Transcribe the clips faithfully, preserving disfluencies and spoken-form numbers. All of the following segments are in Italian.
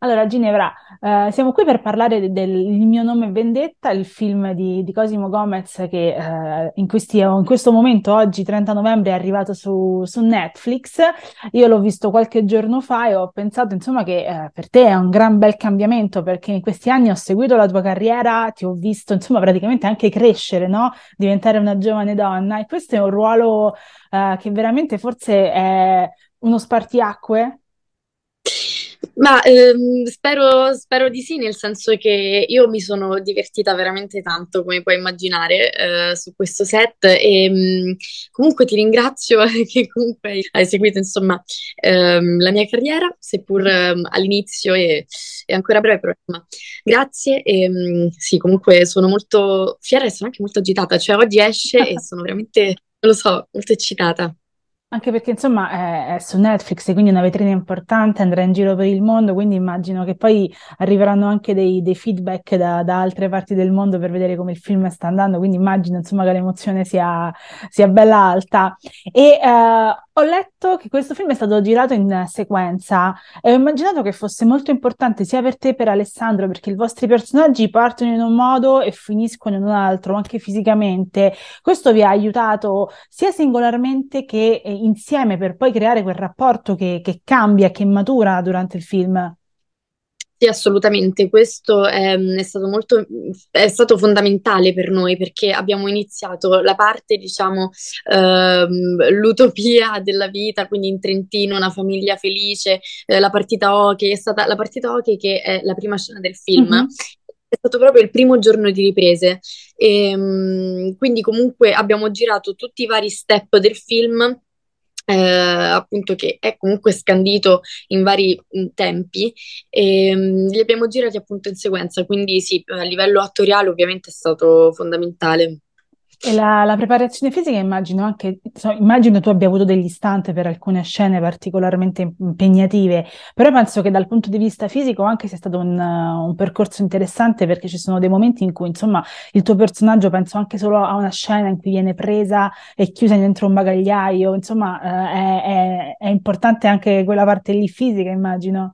Allora, Ginevra, eh, siamo qui per parlare de- del Il mio nome è vendetta, il film di, di Cosimo Gomez che eh, in questi- in questo momento, oggi trenta novembre, è arrivato su, su Netflix. Io l'ho visto qualche giorno fa e ho pensato, insomma, che eh, per te è un gran bel cambiamento, perché in questi anni ho seguito la tua carriera, ti ho visto, insomma, praticamente anche crescere, no? Diventare una giovane donna, e questo è un ruolo eh, che veramente forse è uno spartiacque. Ma ehm, spero, spero di sì, nel senso che io mi sono divertita veramente tanto, come puoi immaginare, eh, su questo set e mh, comunque ti ringrazio che comunque hai seguito, insomma, ehm, la mia carriera, seppur ehm, all'inizio e, e ancora breve, però insomma, grazie. E, mh, sì, comunque sono molto fiera e sono anche molto agitata, cioè oggi esce e sono veramente, non lo so, molto eccitata. Anche perché, insomma, è, è su Netflix, quindi è una vetrina importante, andrà in giro per il mondo, quindi immagino che poi arriveranno anche dei, dei feedback da, da altre parti del mondo per vedere come il film sta andando, quindi immagino, insomma, che l'emozione sia, sia bella alta. E eh, ho letto che questo film è stato girato in sequenza e ho immaginato che fosse molto importante sia per te che per Alessandro, perché i vostri personaggi partono in un modo e finiscono in un altro, anche fisicamente. Questo vi ha aiutato sia singolarmente che eh, insieme per poi creare quel rapporto che, che cambia, che matura durante il film. Sì, assolutamente, questo è, è stato molto, è stato fondamentale per noi perché abbiamo iniziato la parte, diciamo, ehm, l'utopia della vita, quindi in Trentino, una famiglia felice, eh, la partita hockey, è stata la partita hockey che è la prima scena del film. Mhm. È stato proprio il primo giorno di riprese e, mh, quindi comunque abbiamo girato tutti i vari step del film. Eh, appunto, che è comunque scandito in vari mh, tempi e mh, li abbiamo girati appunto in sequenza, quindi sì, a livello attoriale ovviamente è stato fondamentale. E la, la preparazione fisica, immagino anche, so, immagino tu abbia avuto degli stunt per alcune scene particolarmente impegnative, però penso che dal punto di vista fisico anche sia stato un, un percorso interessante, perché ci sono dei momenti in cui, insomma, il tuo personaggio, penso anche solo a una scena in cui viene presa e chiusa dentro un bagagliaio, insomma, eh, è, è importante anche quella parte lì fisica, immagino.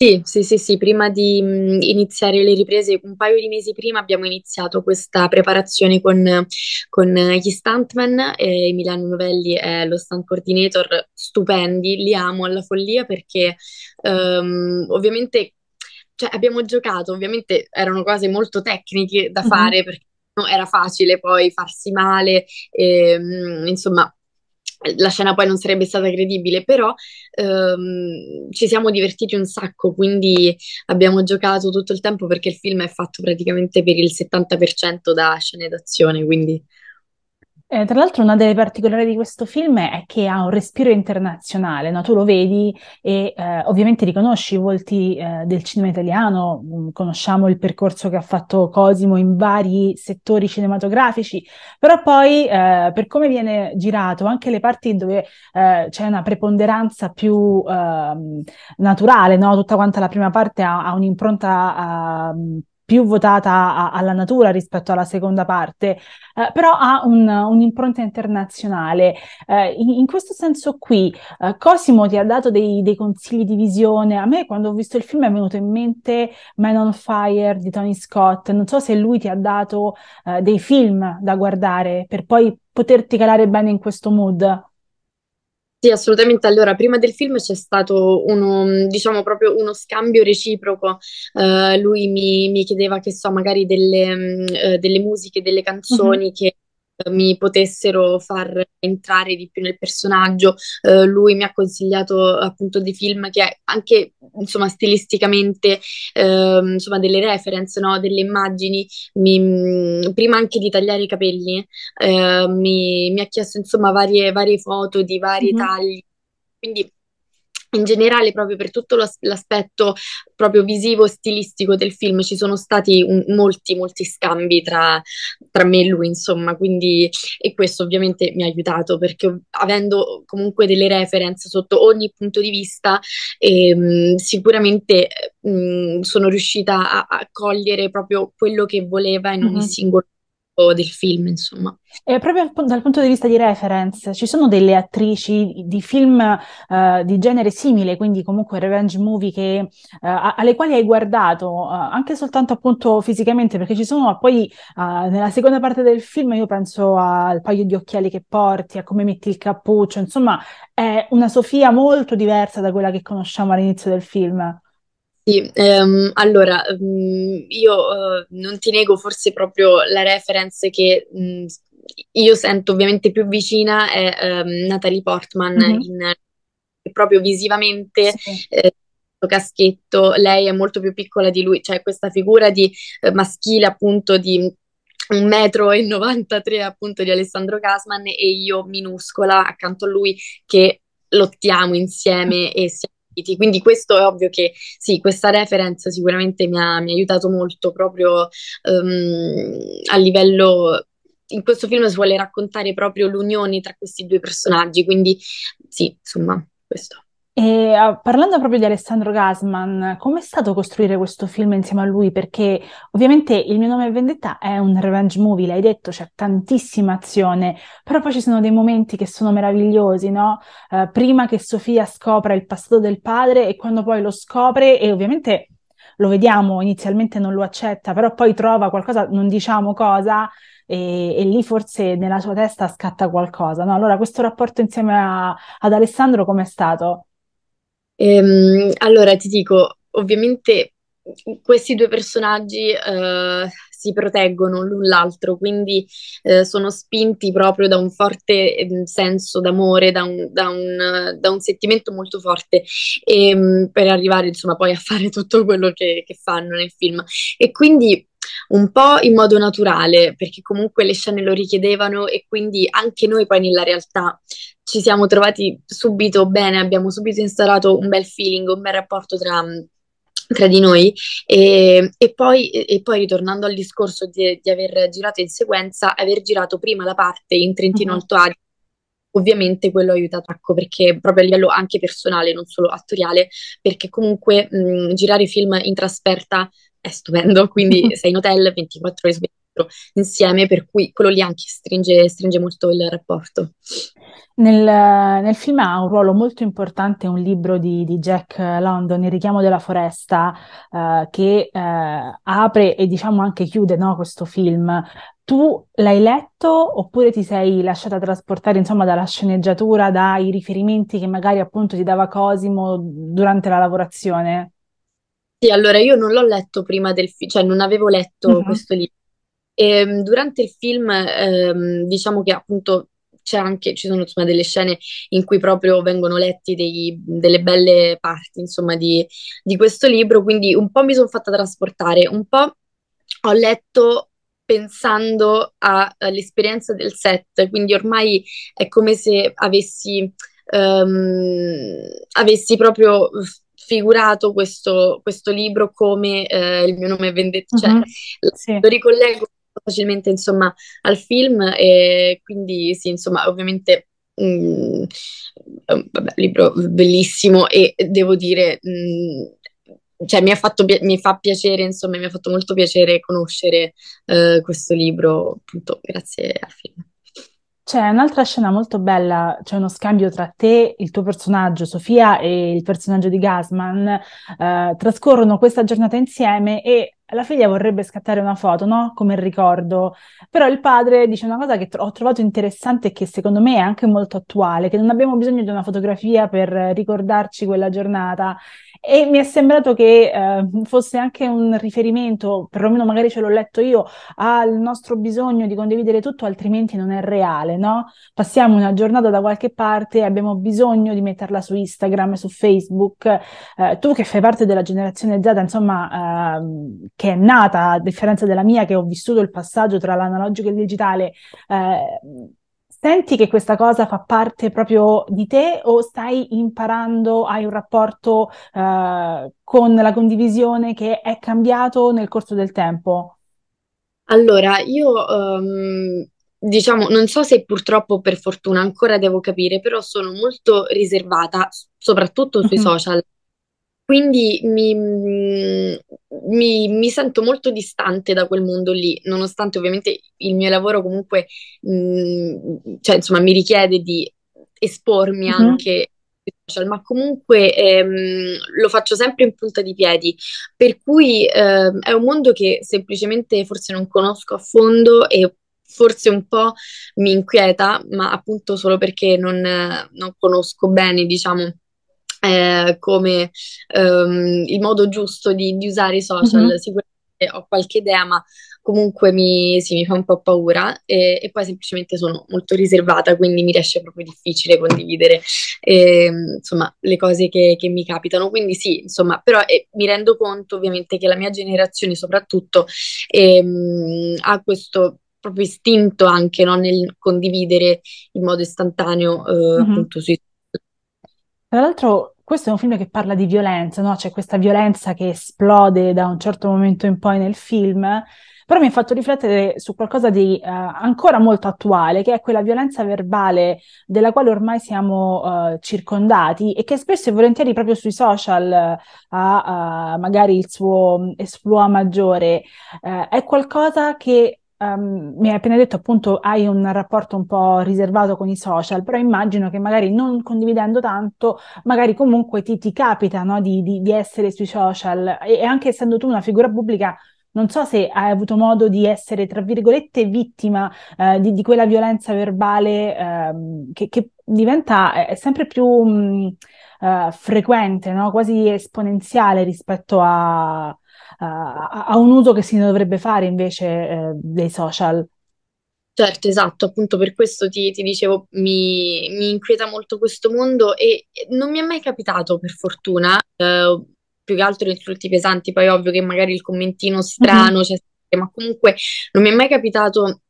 Sì, sì, sì, sì, prima di mh, iniziare le riprese, un paio di mesi prima abbiamo iniziato questa preparazione con, con gli stuntman, eh, Emiliano Novelli è lo stunt coordinator, stupendi, li amo alla follia perché ehm, ovviamente, cioè, abbiamo giocato, ovviamente erano cose molto tecniche da Mhm. fare perché no, era facile poi farsi male, ehm, insomma la scena poi non sarebbe stata credibile, però ehm, ci siamo divertiti un sacco, quindi abbiamo giocato tutto il tempo perché il film è fatto praticamente per il settanta per cento da scene d'azione, quindi... Eh, tra l'altro una delle particolari di questo film è che ha un respiro internazionale, no? Tu lo vedi e eh, ovviamente riconosci i volti eh, del cinema italiano, mh, conosciamo il percorso che ha fatto Cosimo in vari settori cinematografici, però poi eh, per come viene girato, anche le parti dove eh, c'è una preponderanza più ehm, naturale, no? Tutta quanta la prima parte ha, ha un'impronta eh, più votata a- alla natura rispetto alla seconda parte, eh, però ha un- un'impronta internazionale. Eh, in, in questo senso qui, eh, Cosimo ti ha dato dei, dei consigli di visione. A me, quando ho visto il film, è venuto in mente Man on Fire di Tony Scott. Non so se lui ti ha dato, eh, dei film da guardare per poi poterti calare bene in questo mood. Sì, assolutamente. Allora, prima del film c'è stato uno, diciamo, proprio uno scambio reciproco. Eh, lui mi, mi chiedeva, che so, magari delle, mh, eh, delle musiche, delle Mhm. canzoni che eh, mi potessero far entrare di più nel personaggio. Eh, lui mi ha consigliato appunto dei film che anche, insomma, stilisticamente, ehm, insomma, delle reference, no? Delle immagini. Mi- mh, prima anche di tagliare i capelli. Eh, mi, mi ha chiesto insomma varie, varie foto di vari Mhm. tagli, quindi in generale proprio per tutto l'as- l'aspetto proprio visivo e stilistico del film ci sono stati un- molti, molti scambi tra, tra me e lui, insomma, quindi e questo ovviamente mi ha aiutato perché ov- avendo comunque delle reference sotto ogni punto di vista ehm, sicuramente eh, mh, sono riuscita a, a cogliere proprio quello che voleva in ogni Mhm. singolo. del film, insomma. E proprio dal punto di vista di reference, ci sono delle attrici di film uh, di genere simile, quindi comunque revenge movie, che, uh, alle quali hai guardato, uh, anche soltanto appunto fisicamente, perché ci sono poi, uh, nella seconda parte del film, io penso al paio di occhiali che porti, a come metti il cappuccio, insomma è una Sofia molto diversa da quella che conosciamo all'inizio del film. Sì, ehm, allora, mh, io eh, non ti nego forse proprio la reference che mh, io sento ovviamente più vicina è ehm, Natalie Portman, mm-hmm. in, proprio visivamente, sì. eh, caschetto, lei è molto più piccola di lui, cioè questa figura di eh, maschile appunto di un metro e novantatré appunto di Alessandro Gassmann, e io minuscola accanto a lui che lottiamo insieme e siamo. Quindi questo è ovvio che sì, questa reference sicuramente mi ha, mi ha aiutato molto proprio um, a livello, in questo film si vuole raccontare proprio l'unione tra questi due personaggi, quindi sì, insomma, questo. E uh, parlando proprio di Alessandro Gassmann, com'è stato costruire questo film insieme a lui? Perché ovviamente Il mio nome è vendetta è un revenge movie, l'hai detto, c'è tantissima azione, però poi ci sono dei momenti che sono meravigliosi, no? Uh, prima che Sofia scopra il passato del padre, e quando poi lo scopre, e ovviamente lo vediamo, inizialmente non lo accetta, però poi trova qualcosa, non diciamo cosa, e, e lì forse nella sua testa scatta qualcosa, no? Allora, questo rapporto insieme a, ad Alessandro com'è stato? Ehm, allora ti dico, ovviamente questi due personaggi eh, si proteggono l'un l'altro, quindi eh, sono spinti proprio da un forte eh, senso d'amore, da un, da, un, da un sentimento molto forte, ehm, per arrivare insomma poi a fare tutto quello che, che fanno nel film, e quindi un po' in modo naturale, perché comunque le scene lo richiedevano, e quindi anche noi poi nella realtà ci siamo trovati subito bene, abbiamo subito instaurato un bel feeling, un bel rapporto tra, tra di noi, e, e, poi, e poi ritornando al discorso di, di aver girato in sequenza, aver girato prima la parte in Trentino Alto Adige, ovviamente quello ha aiutato, ecco, perché proprio a livello anche personale, non solo attoriale, perché comunque mh, girare film in trasferta è stupendo, quindi sei in hotel ventiquattro ore su ventiquattro insieme, per cui quello lì anche stringe, stringe molto il rapporto. Nel, nel film ha un ruolo molto importante un libro di, di Jack London, Il richiamo della foresta, eh, che eh, apre e diciamo anche chiude, no, questo film. Tu l'hai letto oppure ti sei lasciata trasportare insomma dalla sceneggiatura, dai riferimenti che magari appunto ti dava Cosimo durante la lavorazione? Sì, allora io non l'ho letto prima del film, cioè non avevo letto uh-huh. questo libro. E, durante il film ehm, diciamo che appunto c'è anche, ci sono insomma delle scene in cui proprio vengono letti dei, delle belle parti insomma di, di questo libro, quindi un po' mi sono fatta trasportare, un po' ho letto pensando a, all'esperienza del set, quindi ormai è come se avessi, um, avessi proprio figurato questo, questo libro come eh, Il mio nome è vendetta, cioè, mm-hmm. sì. lo ricollego facilmente insomma al film, e quindi sì, insomma ovviamente mh, vabbè, libro bellissimo, e devo dire mh, cioè mi ha fatto mi fa piacere insomma mi ha fatto molto piacere conoscere eh, questo libro appunto grazie al film. C'è un'altra scena molto bella, c'è uno scambio tra te, il tuo personaggio Sofia e il personaggio di Gassmann, eh, trascorrono questa giornata insieme e la figlia vorrebbe scattare una foto, no? Come ricordo, però il padre dice una cosa che tro- ho trovato interessante e che secondo me è anche molto attuale, che non abbiamo bisogno di una fotografia per ricordarci quella giornata, e mi è sembrato che eh, fosse anche un riferimento, perlomeno magari ce l'ho letto io, al nostro bisogno di condividere tutto, altrimenti non è reale, no? Passiamo una giornata da qualche parte e abbiamo bisogno di metterla su Instagram, su Facebook. Eh, tu che fai parte della generazione Z, insomma, eh, che è nata, a differenza della mia, che ho vissuto il passaggio tra l'analogico e il digitale, eh, senti che questa cosa fa parte proprio di te, o stai imparando, hai un rapporto eh, con la condivisione che è cambiato nel corso del tempo? Allora, io um, diciamo, non so se purtroppo per fortuna, ancora devo capire, però sono molto riservata, soprattutto sui mm-hmm. social. Quindi mi, mi, mi sento molto distante da quel mondo lì, nonostante ovviamente il mio lavoro comunque, mh, cioè insomma, mi richiede di espormi mm-hmm. anche, ma comunque ehm, lo faccio sempre in punta di piedi, per cui ehm, è un mondo che semplicemente forse non conosco a fondo e forse un po' mi inquieta, ma appunto solo perché non, non conosco bene, diciamo, Eh, come ehm, il modo giusto di, di usare i social. Mm-hmm. Sicuramente ho qualche idea, ma comunque mi, sì, mi fa un po' paura e, e poi semplicemente sono molto riservata, quindi mi riesce proprio difficile condividere eh, insomma, le cose che, che mi capitano, quindi sì, insomma, però eh, mi rendo conto ovviamente che la mia generazione soprattutto ehm, ha questo proprio istinto anche, no, nel condividere in modo istantaneo eh, mm-hmm. appunto sui. Tra l'altro questo è un film che parla di violenza, no? C'è questa violenza che esplode da un certo momento in poi nel film, però mi ha fatto riflettere su qualcosa di uh, ancora molto attuale, che è quella violenza verbale della quale ormai siamo uh, circondati e che spesso e volentieri proprio sui social uh, ha uh, magari il suo esploit maggiore. Uh, è qualcosa che... Um, mi hai appena detto appunto hai un rapporto un po' riservato con i social, però immagino che magari non condividendo tanto, magari comunque ti, ti capita, no, di, di, di essere sui social e, e anche essendo tu una figura pubblica, non so se hai avuto modo di essere tra virgolette vittima eh, di, di quella violenza verbale eh, che, che diventa è, è sempre più mh, uh, frequente, no? Quasi esponenziale rispetto a A, a un uso che si dovrebbe fare invece eh, dei social. Certo, esatto, appunto per questo ti, ti dicevo, mi, mi inquieta molto questo mondo e non mi è mai capitato, per fortuna, eh, più che altro insulti pesanti, poi ovvio che magari il commentino strano, mm-hmm. cioè, ma comunque non mi è mai capitato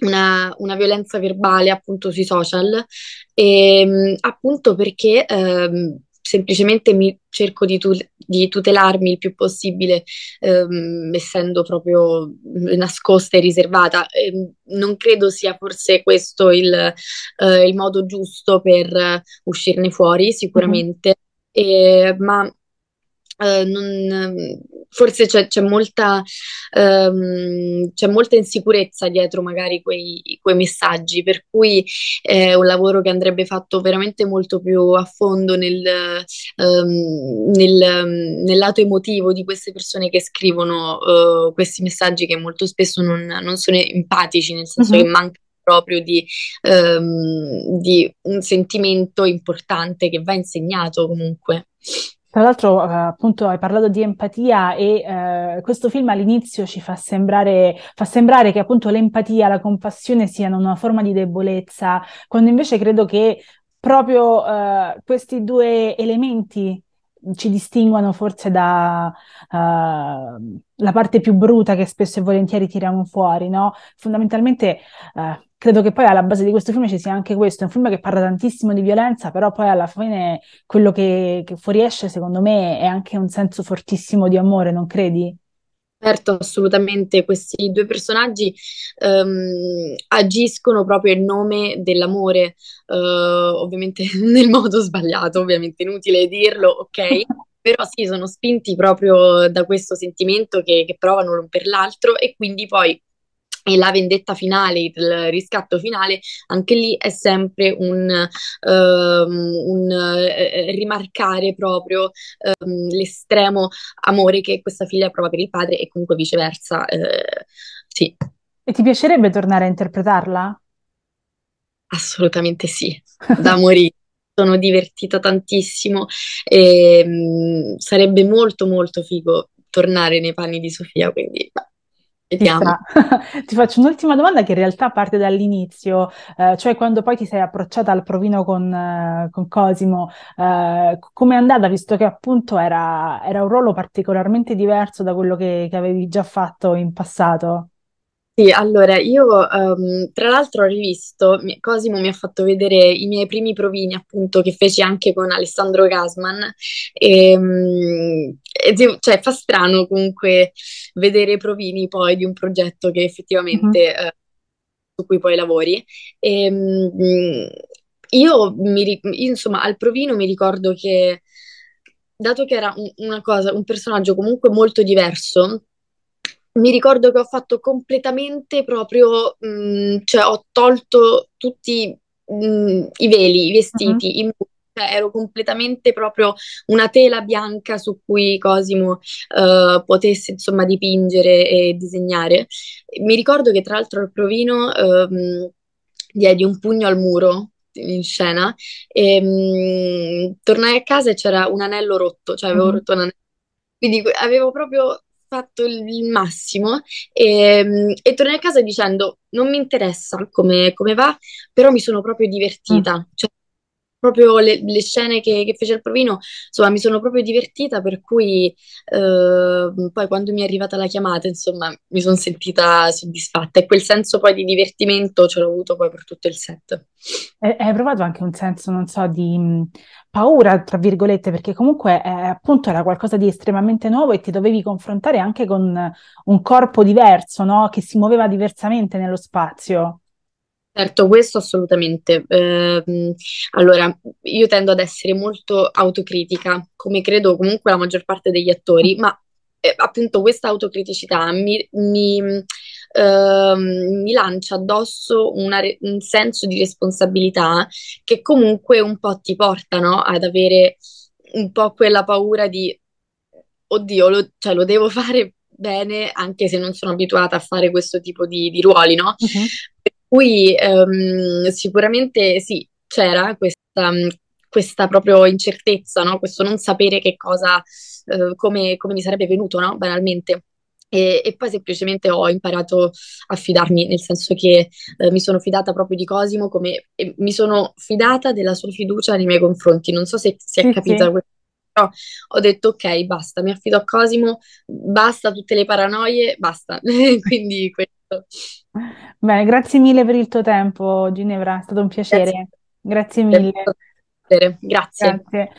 una, una violenza verbale appunto sui social, e, appunto perché... Eh, semplicemente mi cerco di, tu- di tutelarmi il più possibile, ehm, essendo proprio nascosta e riservata. E non credo sia forse questo il, eh, il modo giusto per uscirne fuori, sicuramente, mm-hmm. e, ma eh, non, forse c'è, c'è, molta, ehm, c'è molta insicurezza dietro magari quei, quei messaggi, per cui è un lavoro che andrebbe fatto veramente molto più a fondo nel, ehm, nel, nel lato emotivo di queste persone che scrivono eh, questi messaggi che molto spesso non, non sono empatici, nel senso mm-hmm. che manca proprio di, ehm, di un sentimento importante che va insegnato comunque. Tra l'altro, eh, appunto, hai parlato di empatia e eh, questo film all'inizio ci fa sembrare, fa sembrare che appunto l'empatia, la compassione siano una forma di debolezza, quando invece credo che proprio eh, questi due elementi ci distinguano forse da uh, la parte più bruta che spesso e volentieri tiriamo fuori, no? Fondamentalmente uh, credo che poi alla base di questo film ci sia anche questo, è un film che parla tantissimo di violenza, però poi alla fine quello che, che fuoriesce secondo me è anche un senso fortissimo di amore, non credi? Certo, assolutamente, questi due personaggi um, agiscono proprio in nome dell'amore, uh, ovviamente nel modo sbagliato, ovviamente inutile dirlo, ok, però sì, sono spinti proprio da questo sentimento che, che provano l'un per l'altro e quindi poi e la vendetta finale, il riscatto finale, anche lì è sempre un, um, un uh, rimarcare proprio um, l'estremo amore che questa figlia prova per il padre e comunque viceversa, uh, sì. E ti piacerebbe tornare a interpretarla? Assolutamente sì, da morire. Sono divertita tantissimo e um, sarebbe molto molto figo tornare nei panni di Sofia, quindi... Beh. Vediamo. Ti faccio un'ultima domanda che in realtà parte dall'inizio, eh, cioè quando poi ti sei approcciata al provino con, eh, con Cosimo, eh, come è andata, visto che appunto era, era un ruolo particolarmente diverso da quello che, che avevi già fatto in passato? Sì, allora io um, tra l'altro ho rivisto, Cosimo mi ha fatto vedere i miei primi provini appunto che feci anche con Alessandro Gassmann e, e cioè, fa strano comunque vedere i provini poi di un progetto che effettivamente mm-hmm. eh, su cui poi lavori e, mh, io mi, insomma al provino mi ricordo che dato che era un, una cosa, un personaggio comunque molto diverso, mi ricordo che ho fatto completamente proprio, mh, cioè ho tolto tutti mh, i veli, i vestiti, uh-huh. in, cioè, ero completamente proprio una tela bianca su cui Cosimo uh, potesse insomma dipingere e disegnare. Mi ricordo che tra l'altro al provino uh, diedi un pugno al muro in scena e mh, tornai a casa e c'era un anello rotto, cioè avevo uh-huh. rotto un anello, quindi avevo proprio fatto il massimo e, e tornai a casa dicendo non mi interessa come, come va, però mi sono proprio divertita, mm. cioè proprio le, le scene che, che fece il provino, insomma mi sono proprio divertita, per cui eh, poi quando mi è arrivata la chiamata insomma mi sono sentita soddisfatta e quel senso poi di divertimento ce l'ho avuto poi per tutto il set. E, hai provato anche un senso, non so, di paura, tra virgolette, perché comunque eh, appunto era qualcosa di estremamente nuovo e ti dovevi confrontare anche con un corpo diverso, no? Che si muoveva diversamente nello spazio. Certo, questo assolutamente. Eh, allora, io tendo ad essere molto autocritica, come credo comunque la maggior parte degli attori, ma eh, appunto questa autocriticità mi, mi, eh, mi lancia addosso una re- un senso di responsabilità che comunque un po' ti porta, no? Ad avere un po' quella paura di, oddio, lo, cioè, lo devo fare bene anche se non sono abituata a fare questo tipo di, di ruoli, no? Uh-huh. Qui ehm, sicuramente sì, c'era questa, questa proprio incertezza, no? Questo non sapere che cosa, eh, come, come mi sarebbe venuto, no? Banalmente. E, e poi semplicemente ho imparato a fidarmi, nel senso che eh, mi sono fidata proprio di Cosimo, come e mi sono fidata della sua fiducia nei miei confronti. Non so se si è sì, capita sì. questo. Però ho detto ok, basta, mi affido a Cosimo, basta tutte le paranoie, basta. Quindi questo. Bene, grazie mille per il tuo tempo, Ginevra, è stato un piacere. Grazie, grazie mille. Grazie. Grazie.